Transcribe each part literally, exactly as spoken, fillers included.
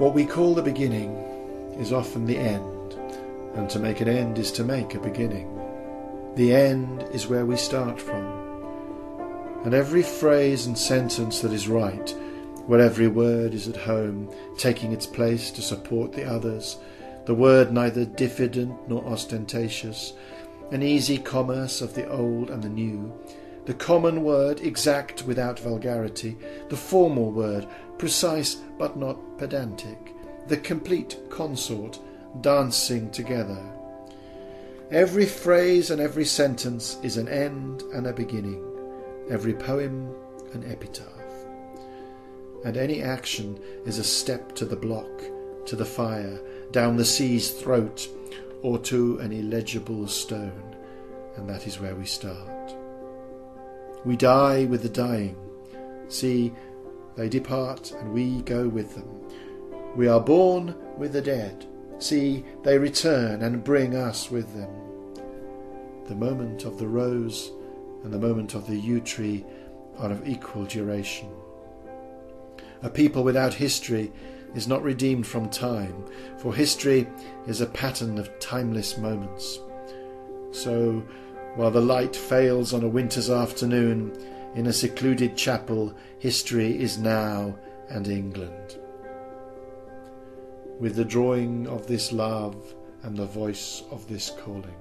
What we call the beginning is often the end, and to make an end is to make a beginning. The end is where we start from, and every phrase and sentence that is right, where every word is at home, taking its place to support the others, the word neither diffident nor ostentatious, an easy commerce of the old and the new, the common word exact without vulgarity, the formal word precise but not pedantic, the complete consort dancing together. Every phrase and every sentence is an end and a beginning, every poem an epitaph. And any action is a step to the block, to the fire, down the sea's throat, or to an illegible stone, and that is where we start. We die with the dying. See, they depart and we go with them. We are born with the dead. See, they return and bring us with them. The moment of the rose and the moment of the yew tree are of equal duration. A people without history is not redeemed from time, for history is a pattern of timeless moments. So, while the light fails on a winter's afternoon, in a secluded chapel, history is now and England. With the drawing of this love and the voice of this calling.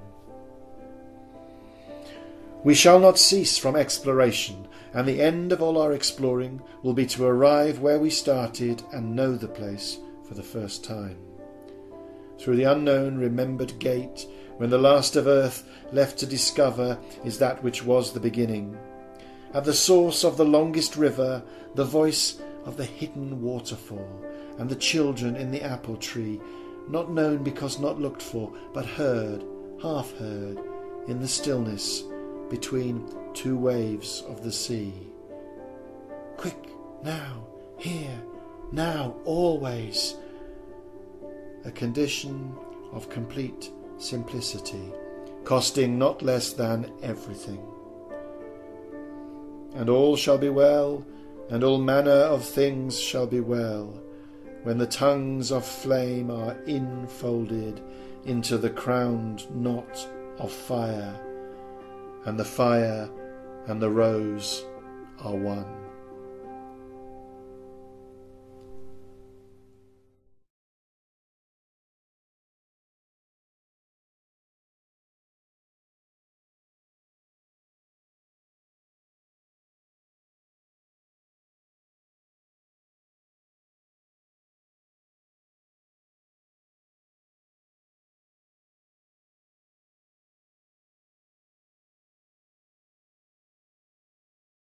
We shall not cease from exploration, and the end of all our exploring will be to arrive where we started and know the place for the first time. Through the unknown remembered gate, when the last of earth left to discover is that which was the beginning. At the source of the longest river, the voice of the hidden waterfall, and the children in the apple tree, not known because not looked for, but heard, half heard, in the stillness between two waves of the sea. Quick, now, here, now, always. A condition of complete simplicity, costing not less than everything. And all shall be well, and all manner of things shall be well, when the tongues of flame are infolded into the crowned knot of fire, and the fire and the rose are one.